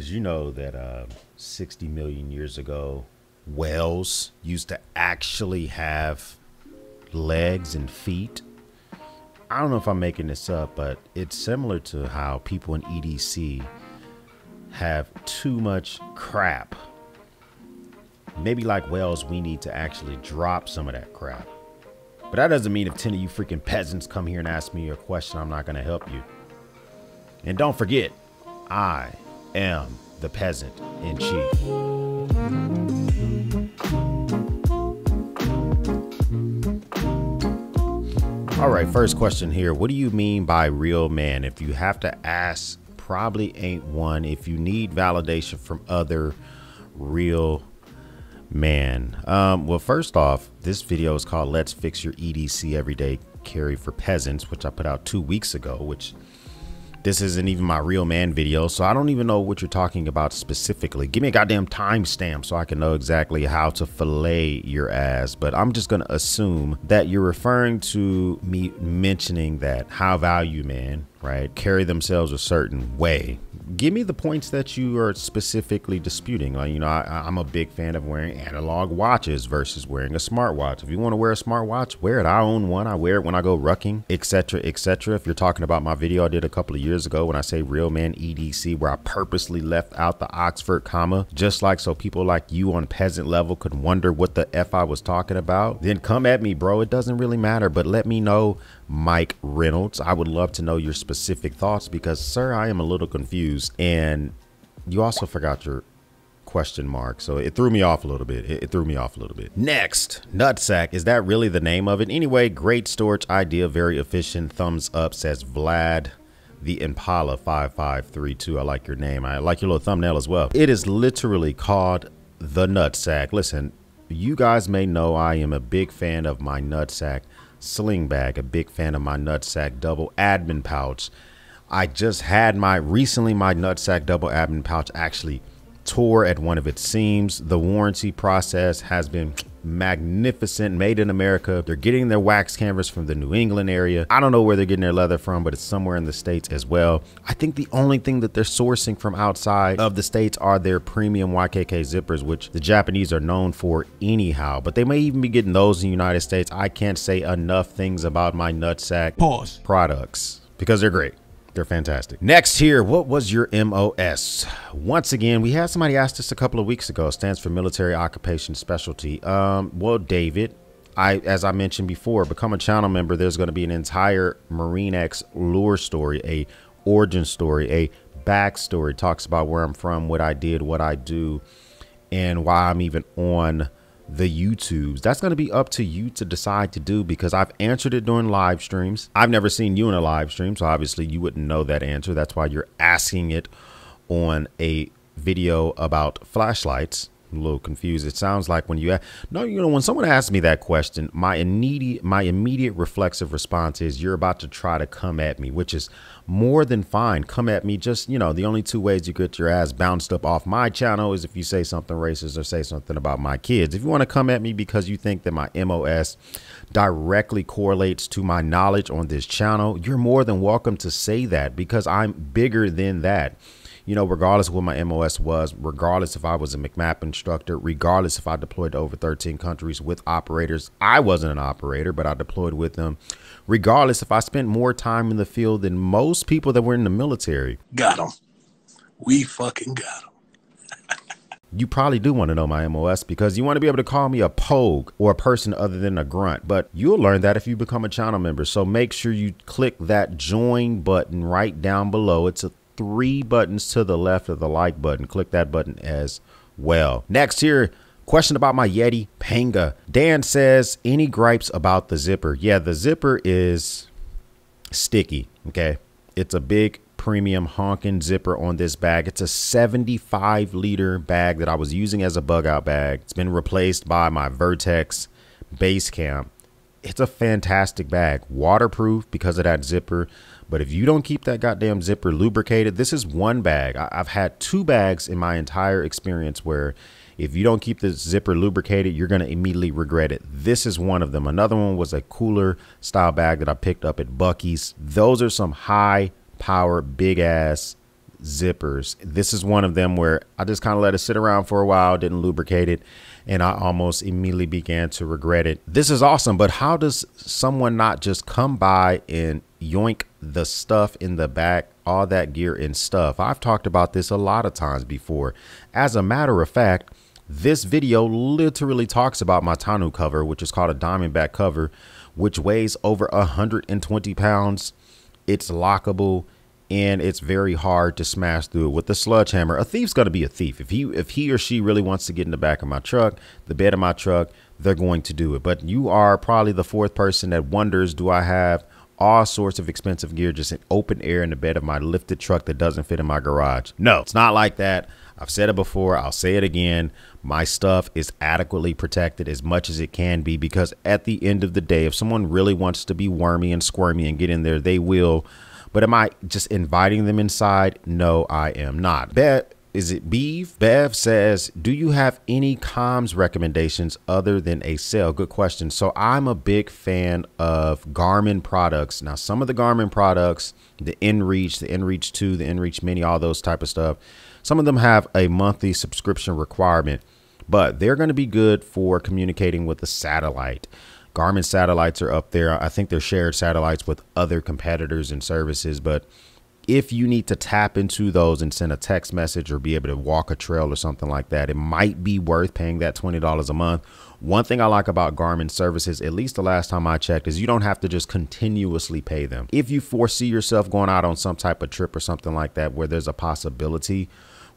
Did you know that 60 million years ago, whales used to actually have legs and feet? I don't know if I'm making this up, but it's similar to how people in EDC have too much crap. Maybe like whales, we need to actually drop some of that crap. But that doesn't mean if 10 of you freaking peasants come here and ask me a question, I'm not going to help you. And don't forget, I am the peasant in chief. All right, first question here. What do you mean by real man? If you have to ask, probably ain't one. If you need validation from other real man. Well, first off, this video is called Let's Fix Your EDC Everyday Carry for Peasants, which I put out 2 weeks ago, which this isn't even my real man video, so I don't even know what you're talking about specifically. Give me a goddamn timestamp so I can know exactly how to fillet your ass, but I'm just gonna assume that you're referring to me mentioning that high value man, right, carry themselves a certain way. Give me the points that you are specifically disputing. Like, you know, I'm a big fan of wearing analog watches versus wearing a smartwatch. If you want to wear a smartwatch, wear it. I own one. I wear it when I go rucking, etc., etc. If you're talking about my video I did a couple of years ago when I say real man EDC, where I purposely left out the Oxford comma, just like so people like you on peasant level could wonder what the F I was talking about, then come at me, bro. It doesn't really matter, but let me know, Mike Reynolds. I would love to know your specific thoughts because, sir, I am a little confused. And you also forgot your question mark, so it threw me off a little bit. It threw me off a little bit. Next, Nutsack. Is that really the name of it? Anyway, great storage idea, very efficient. Thumbs up, says Vlad the Impala 5532. I like your name. I like your little thumbnail as well. It is literally called the Nutsack. Listen, you guys may know I am a big fan of my Nutsack sling bag, a big fan of my Nutsack double admin pouch. I just had my Nutsack double admin pouch actually tore at one of its seams. The warranty process has been magnificent, made in America. They're getting their wax canvas from the New England area. I don't know where they're getting their leather from, but it's somewhere in the States as well. I think the only thing that they're sourcing from outside of the States are their premium YKK zippers, which the Japanese are known for anyhow, but they may even be getting those in the United States. I can't say enough things about my Nutsack products because they're great. They're fantastic. Next here, what was your MOS? Once again, we had somebody ask this a couple of weeks ago. It stands for Military Occupation Specialty. Well, David, as I mentioned before, become a channel member. There's going to be an entire MarineX lore story, a origin story, a backstory. It talks about where I'm from, what I did, what I do, and why I'm even on the YouTubes. That's going to be up to you to decide to do because I've answered it during live streams. I've never seen you in a live stream, so obviously you wouldn't know that answer. That's why you're asking it on a video about flashlights. I'm a little confused. It sounds like when you no, you know, when someone asks me that question, my immediate reflexive response is you're about to try to come at me, which is more than fine. Come at me. Just, you know, the only two ways you get your ass bounced up off my channel is if you say something racist or say something about my kids. If you want to come at me because you think that my MOS directly correlates to my knowledge on this channel, you're more than welcome to say that because I'm bigger than that. You know, regardless of what my MOS was, regardless if I was a MCMAP instructor, regardless if I deployed to over 13 countries with operators, I wasn't an operator, but I deployed with them. Regardless if I spent more time in the field than most people that were in the military. Got them. We fucking got them. You probably do want to know my MOS because you want to be able to call me a pogue or a person other than a grunt, but you'll learn that if you become a channel member. So make sure you click that join button right down below. It's a 3 buttons to the left of the like button. Click that button as well. Next here, question about my Yeti Panga. Dan says, any gripes about the zipper? Yeah, the zipper is sticky, okay? It's a big premium honking zipper on this bag. It's a 75 liter bag that I was using as a bug out bag. It's been replaced by my Vertex Basecamp. It's a fantastic bag, waterproof because of that zipper. But if you don't keep that goddamn zipper lubricated, this is one bag. I've had 2 bags in my entire experience where if you don't keep the zipper lubricated, you're going to immediately regret it. This is one of them. Another one was a cooler style bag that I picked up at Bucky's. Those are some high power, big ass zippers. This is one of them where I just kind of let it sit around for a while, didn't lubricate it, and I almost immediately began to regret it. This is awesome, but how does someone not just come by and yoink the stuff in the back, all that gear and stuff? I've talked about this a lot of times before. As a matter of fact, this video literally talks about my Tanu cover, which is called a diamond back cover, which weighs over 120 pounds. It's lockable, and it's very hard to smash through with the sledgehammer. A thief's going to be a thief. If he or she really wants to get in the back of my truck, the bed of my truck, they're going to do it. But you are probably the fourth person that wonders, do I have all sorts of expensive gear just in open air in the bed of my lifted truck that doesn't fit in my garage? No, it's not like that. I've said it before, I'll say it again. My stuff is adequately protected as much as it can be, because at the end of the day, if someone really wants to be wormy and squirmy and get in there, they will. But am I just inviting them inside? No, I am not. Bev says, do you have any comms recommendations other than a sale? Good question. So I'm a big fan of Garmin products. Now, some of the Garmin products, the InReach, the InReach 2, the InReach Mini, all those type of stuff, some of them have a monthly subscription requirement, but they're going to be good for communicating with the satellite. Garmin satellites are up there. I think they're shared satellites with other competitors and services. But if you need to tap into those and send a text message or be able to walk a trail or something like that, it might be worth paying that $20 a month. One thing I like about Garmin services, at least the last time I checked, is you don't have to just continuously pay them. If you foresee yourself going out on some type of trip or something like that, where there's a possibility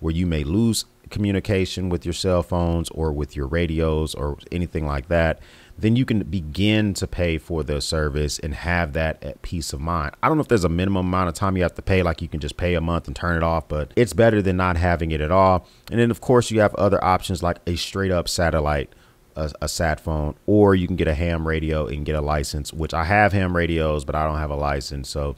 where you may lose communication with your cell phones or with your radios or anything like that, then you can begin to pay for the service and have that at peace of mind. I don't know if there's a minimum amount of time you have to pay, like you can just pay a month and turn it off, but it's better than not having it at all. And then of course you have other options like a straight up satellite, a sat phone, or you can get a ham radio and get a license, which I have ham radios, but I don't have a license. So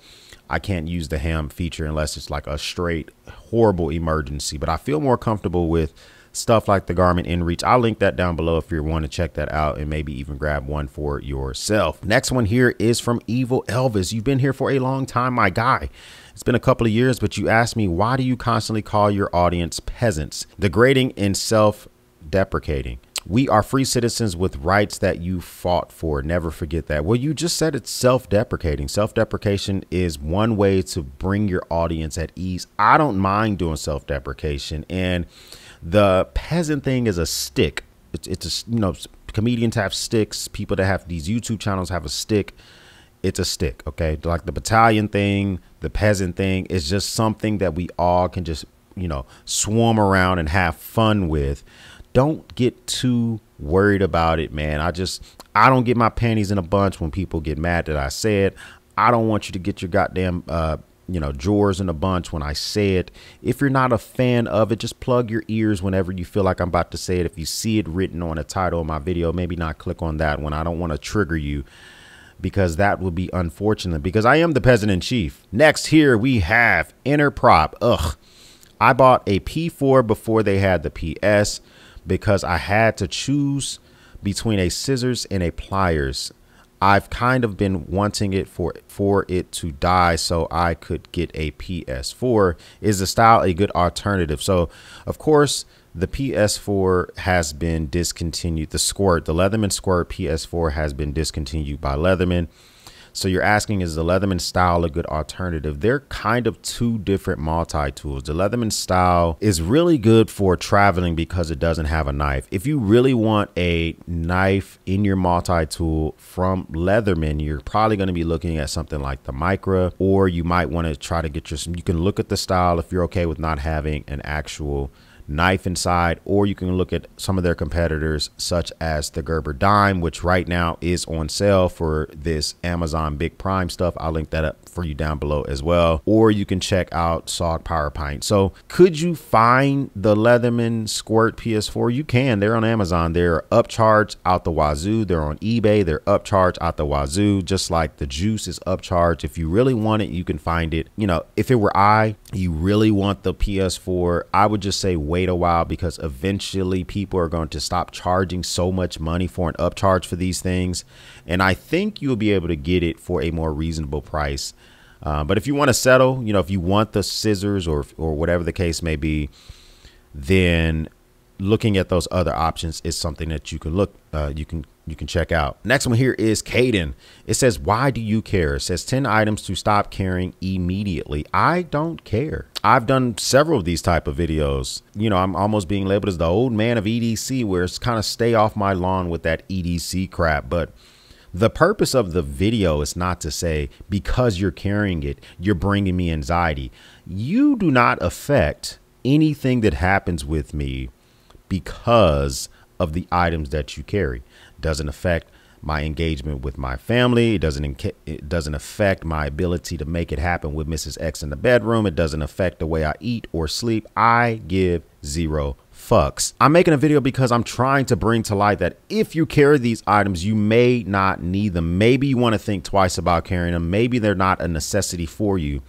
I can't use the ham feature unless it's like a straight horrible emergency, but I feel more comfortable with stuff like the Garmin InReach. I'll link that down below if you want to check that out and maybe even grab one for yourself. Next one here is from Evil Elvis. You've been here for a long time, my guy. It's been a couple of years, but you asked me, why do you constantly call your audience peasants? Degrading and self-deprecating. We are free citizens with rights that you fought for. Never forget that. Well, you just said it's self-deprecating. Self-deprecation is one way to bring your audience at ease. I don't mind doing self-deprecation, and the peasant thing is a stick. It's a, you know, comedians have sticks. People that have these YouTube channels have a stick. It's a stick, okay? Like the battalion thing, the peasant thing is just something that we all can just, you know, swarm around and have fun with. Don't get too worried about it, man. I don't get my panties in a bunch when people get mad that I say it. I don't want you to get your goddamn you know, drawers in a bunch when I say it. If you're not a fan of it, just plug your ears whenever you feel like I'm about to say it. If you see it written on the title of my video, maybe not click on that one. I don't want to trigger you, because that would be unfortunate, because I am the peasant in chief. Next here we have Inner Prop. Ugh, I bought a P4 before they had the PS, because I had to choose between a scissors and a pliers. I've kind of been wanting it for it to die so I could get a PS4. Is the style a good alternative? So of course the PS4 has been discontinued. The Squirt, the Leatherman Squirt PS4 has been discontinued by Leatherman. So you're asking, is the Leatherman style a good alternative? They're kind of two different multi-tools. The Leatherman style is really good for traveling because it doesn't have a knife. If you really want a knife in your multi-tool from Leatherman, you're probably going to be looking at something like the Micra, or you might want to try to get your, you can look at the style if you're okay with not having an actual knife inside, or you can look at some of their competitors such as the Gerber Dime, which right now is on sale for this Amazon Big Prime stuff. I'll link that up for you down below as well, or you can check out SOG Power Pint. So could you find the Leatherman Squirt PS4? You can. They're on Amazon. They're upcharged out the wazoo. They're on eBay. They're upcharged out the wazoo, just like the Juice is upcharged. If you really want it, you can find it. You know, if it were you really want the PS4, I would just say wait a while, because eventually people are going to stop charging so much money for an upcharge for these things, and I think you'll be able to get it for a more reasonable price But if you want to settle, you know, if you want the scissors or whatever the case may be, then looking at those other options is something that you can look, you can check out. Next one here is Caden. It says, why do you care? It says 10 items to stop caring immediately. I don't care. I've done several of these type of videos. You know, I'm almost being labeled as the old man of EDC, where it's kind of stay off my lawn with that EDC crap. But the purpose of the video is not to say, because you're carrying it, you're bringing me anxiety. You do not affect anything that happens with me because of the items that you carry. Doesn't affect my engagement with my family. It doesn't affect my ability to make it happen with Mrs. X in the bedroom. It doesn't affect the way I eat or sleep. I give zero fucks. I'm making a video because I'm trying to bring to light that if you carry these items, you may not need them. Maybe you want to think twice about carrying them. Maybe they're not a necessity for you.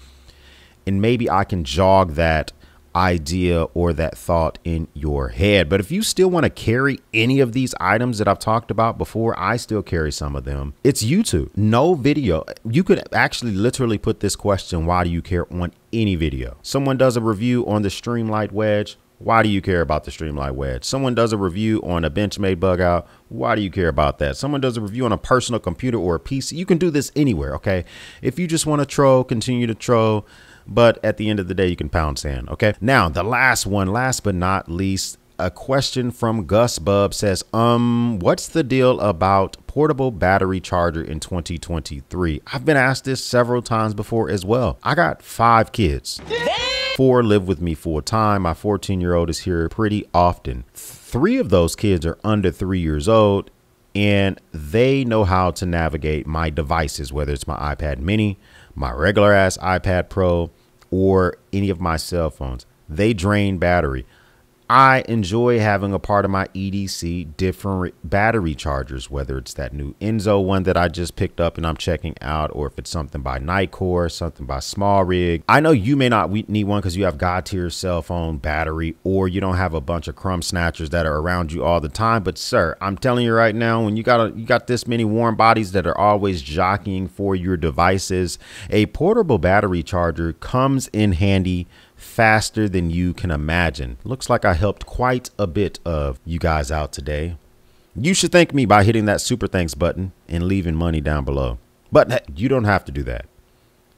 And maybe I can jog that idea or that thought in your head. But if you still want to carry any of these items that I've talked about before, I still carry some of them. It's YouTube. No video. You could actually literally put this question, why do you care, on any video. Someone does a review on the Streamlight Wedge. Why do you care about the Streamlight Wedge? Someone does a review on a Benchmade bug out. Why do you care about that? Someone does a review on a personal computer or a PC. You can do this anywhere, okay? If you just want to troll, continue to troll. But at the end of the day, you can pound sand, okay? Now, the last one, last but not least, a question from Gus Bub says, what's the deal about portable battery charger in 2023? I've been asked this several times before as well. I got 5 kids. 4 live with me full time. My 14-year-old is here pretty often. 3 of those kids are under 3 years old, and they know how to navigate my devices, whether it's my iPad mini, my regular ass iPad Pro, or any of my cell phones. They drain battery. I enjoy having a part of my EDC different battery chargers, whether it's that new Enzo one that I just picked up and I'm checking out, or if it's something by Nitecore, something by Small Rig. I know you may not need one because you have God tier cell phone battery, or you don't have a bunch of crumb snatchers that are around you all the time. But sir, I'm telling you right now, when you got this many warm bodies that are always jockeying for your devices, a portable battery charger comes in handy faster than you can imagine. Looks like I helped quite a bit of you guys out today. You should thank me by hitting that super thanks button and leaving money down below. But you don't have to do that.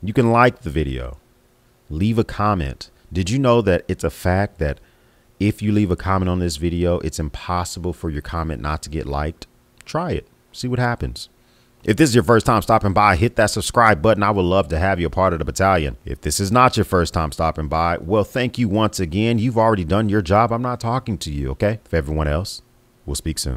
You can like the video, leave a comment. Did you know that it's a fact that if you leave a comment on this video, it's impossible for your comment not to get liked? Try it, see what happens. If this is your first time stopping by, hit that subscribe button. I would love to have you a part of the battalion. If this is not your first time stopping by, well, thank you once again. You've already done your job. I'm not talking to you, okay? For everyone else, we'll speak soon.